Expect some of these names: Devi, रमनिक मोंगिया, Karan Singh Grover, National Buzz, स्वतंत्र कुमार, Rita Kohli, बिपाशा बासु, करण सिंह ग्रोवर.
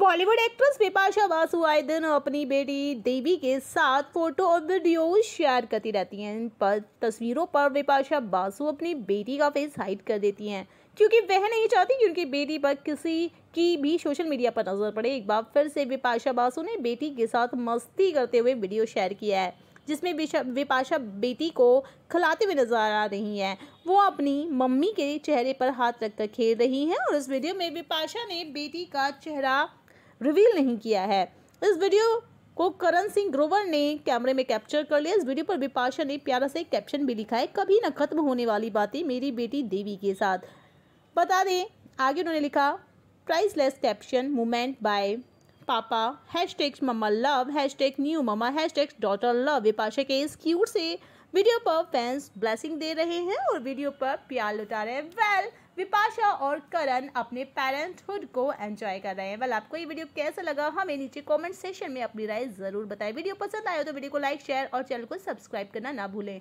Bollywood actress बिपाशा बासु आए दिन अपनी बेटी देवी के साथ फोटो और वीडियो शेयर करती रहती हैं। इन पर तस्वीरों पर बिपाशा बासु अपनी बेटी का फेस हाइड कर देती हैं, क्योंकि वह नहीं चाहती कि उनकी बेटी पर किसी की भी सोशल मीडिया पर नजर पड़े। एक बार फिर से बिपाशा बासु ने बेटी के साथ मस्ती करते हुए वीडियो शेयर किया है, जिसमें बिपाशा बेटी को खिलाते हुए नजर आ रही हैं। वो अपनी मम्मी के चेहरे पर हाथ रखकर खेल रही हैं और इस वीडियो में बिपाशा ने बेटी का चेहरा रिवील नहीं किया है। इस वीडियो को करण सिंह ग्रोवर ने कैमरे में कैप्चर कर लिया। इस वीडियो पर बिपाशा ने प्यारा सा एक कैप्शन भी लिखा है, कभी न खत्म होने वाली बातें मेरी बेटी देवी के साथ। बता दें आगे उन्होंने लिखा priceless caption moment by papa #mumma mama love #new mama #daughter love. Bipasha के इस क्यूट से वीडियो पर फैंस ब्लेसिंग दे रहे हैं और वीडियो पर प्यार लुटा रहे हैं। वेल, बिपाशा और करण अपने पेरेंटहुड को एंजॉय कर रहे हैं। वेल, आपको ये वीडियो कैसा लगा हमें नीचे कमेंट सेक्शन में अपनी राय जरूर बताएं। वीडियो पसंद आए तो वीडियो को लाइक, शेयर और चैनल को सब्सक्राइब करना ना भूलें।